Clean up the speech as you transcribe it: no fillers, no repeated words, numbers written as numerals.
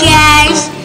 guys.